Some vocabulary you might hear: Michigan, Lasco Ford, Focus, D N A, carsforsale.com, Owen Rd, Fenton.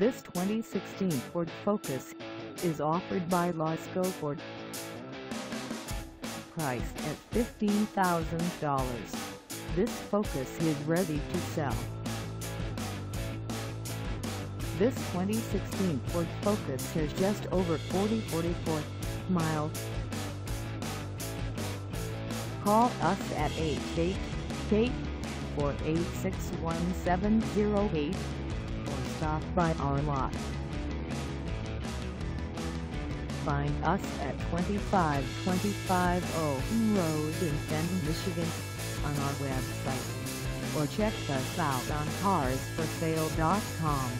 This 2016 Ford Focus is offered by Lasco Ford. Priced at $15,000, this Focus is ready to sell. This 2016 Ford Focus has just over 44 miles. Call us at 888-486-1708 or stop by our lot. Find us at 2525 Owen Road in Fenton, Michigan on our website, or check us out on carsforsale.com.